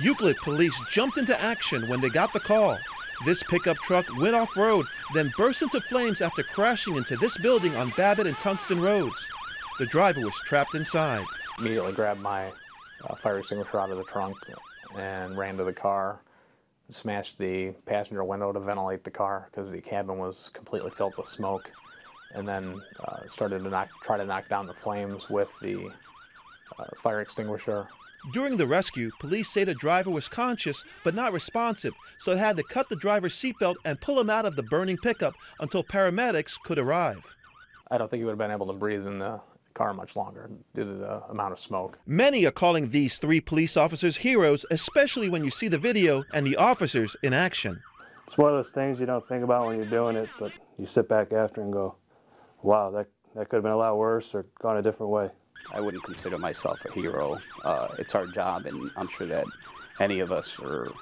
Euclid police jumped into action when they got the call. This pickup truck went off-road, then burst into flames after crashing into this building on Babbitt and Tungsten roads. The driver was trapped inside. Immediately grabbed my fire extinguisher out of the trunk and ran to the car, smashed the passenger window to ventilate the car because the cabin was completely filled with smoke, and then started to try to knock down the flames with the fire extinguisher. During the rescue, police say the driver was conscious but not responsive, so they had to cut the driver's seatbelt and pull him out of the burning pickup until paramedics could arrive. I don't think he would have been able to breathe in the car much longer due to the amount of smoke. Many are calling these three police officers heroes, especially when you see the video and the officers in action. It's one of those things you don't think about when you're doing it, but you sit back after and go, wow, that could have been a lot worse or gone a different way. I wouldn't consider myself a hero. It's our job, and I'm sure that any of us or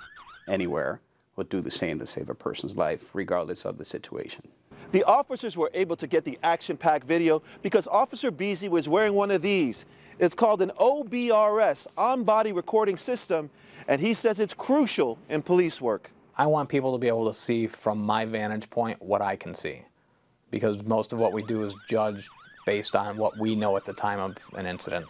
anywhere would do the same to save a person's life, regardless of the situation. The officers were able to get the action-packed video because Officer Beese was wearing one of these. It's called an OBRS, on-body recording system, and he says it's crucial in police work. I want people to be able to see from my vantage point what I can see, because most of what we do is judged based on what we know at the time of an incident.